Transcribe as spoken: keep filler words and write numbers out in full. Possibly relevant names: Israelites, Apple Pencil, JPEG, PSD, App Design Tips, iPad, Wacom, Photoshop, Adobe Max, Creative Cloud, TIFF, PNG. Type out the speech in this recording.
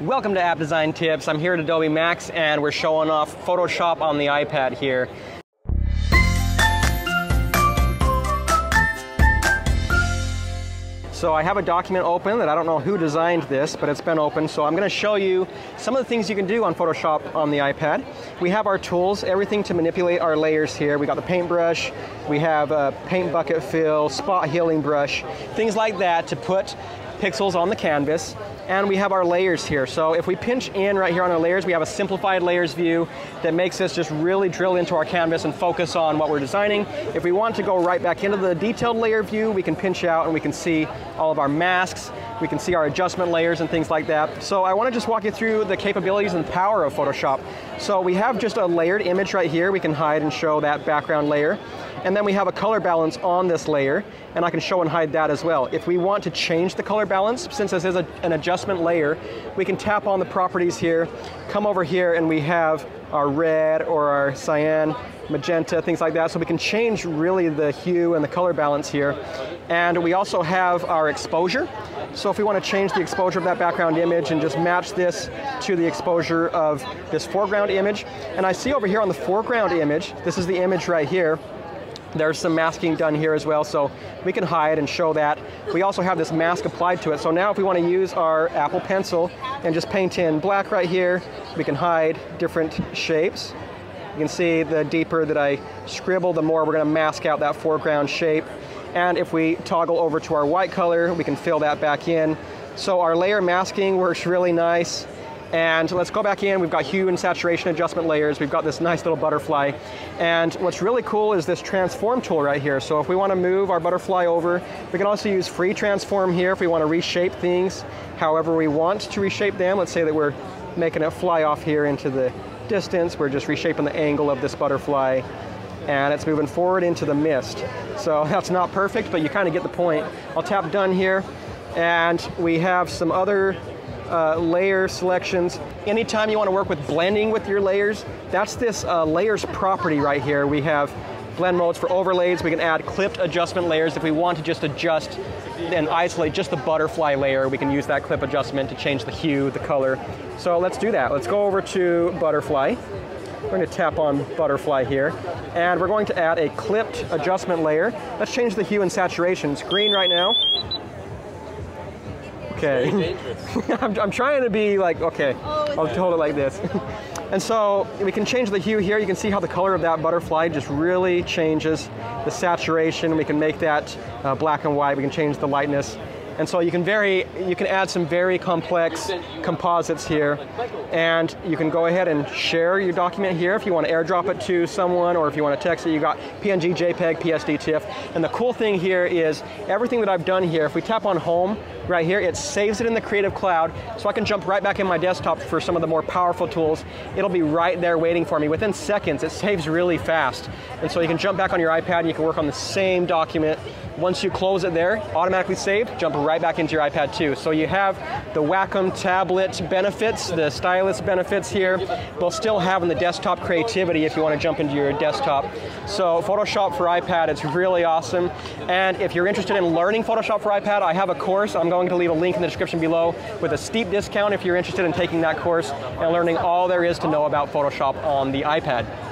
Welcome to App Design Tips. I'm here at Adobe Max and we're showing off Photoshop on the iPad here. So I have a document open that I don't know who designed this, but it's been open. So I'm going to show you some of the things you can do on Photoshop on the iPad. We have our tools, everything to manipulate our layers here. We got the paintbrush, we have a paint bucket fill, spot healing brush, things like that to put pixels on the canvas. And we have our layers here. So if we pinch in right here on our layers, we have a simplified layers view that makes us just really drill into our canvas and focus on what we're designing. If we want to go right back into the detailed layer view, we can pinch out and we can see all of our masks, we can see our adjustment layers and things like that. So I want to just walk you through the capabilities and power of Photoshop. So we have just a layered image right here. We can hide and show that background layer. And then we have a color balance on this layer, and I can show and hide that as well. If we want to change the color balance, since this is a, an adjustment layer, we can tap on the properties here, come over here, and we have our red or our cyan, magenta, things like that. So we can change really the hue and the color balance here. And we also have our exposure. So if we want to change the exposure of that background image and just match this to the exposure of this foreground image. And I see over here on the foreground image, this is the image right here, there's some masking done here as well, so we can hide and show that. We also have this mask applied to it, so now if we want to use our Apple Pencil and just paint in black right here, we can hide different shapes. You can see the deeper that I scribble, the more we're going to mask out that foreground shape. And if we toggle over to our white color, we can fill that back in. So our layer masking works really nice. And let's go back in. We've got hue and saturation adjustment layers. We've got this nice little butterfly. And what's really cool is this transform tool right here. So if we want to move our butterfly over, we can also use free transform here if we want to reshape things however we want to reshape them. Let's say that we're making it fly off here into the distance. We're just reshaping the angle of this butterfly. And it's moving forward into the mist. So that's not perfect, but you kind of get the point. I'll tap done here. And we have some other Uh, layer selections. Anytime you want to work with blending with your layers, that's this uh, layers property right here. We have blend modes for overlays. We can add clipped adjustment layers. If we want to just adjust and isolate just the butterfly layer, we can use that clip adjustment to change the hue, the color. So let's do that. Let's go over to butterfly. We're going to tap on butterfly here, and we're going to add a clipped adjustment layer. Let's change the hue and saturation. It's green right now. Okay. I'm, I'm trying to be like, okay, I'll hold it like this. And so we can change the hue here. You can see how the color of that butterfly just really changes the saturation. We can make that uh, black and white. We can change the lightness. And so you can vary, you can add some very complex composites here. And you can go ahead and share your document here if you want to airdrop it to someone or if you want to text it. You got P N G, JPEG, P S D, TIFF. And the cool thing here is everything that I've done here, if we tap on home right here, it saves it in the Creative Cloud, so I can jump right back in my desktop for some of the more powerful tools. It'll be right there waiting for me. Within seconds, it saves really fast. And so you can jump back on your iPad and you can work on the same document. Once you close it there, automatically saved, jump right back into your iPad too. So you have the Wacom tablet benefits, the stylus benefits here, while still having the desktop creativity if you want to jump into your desktop. So Photoshop for iPad, it's really awesome. And if you're interested in learning Photoshop for iPad, I have a course. I'm going to leave a link in the description below with a steep discount if you're interested in taking that course and learning all there is to know about Photoshop on the iPad.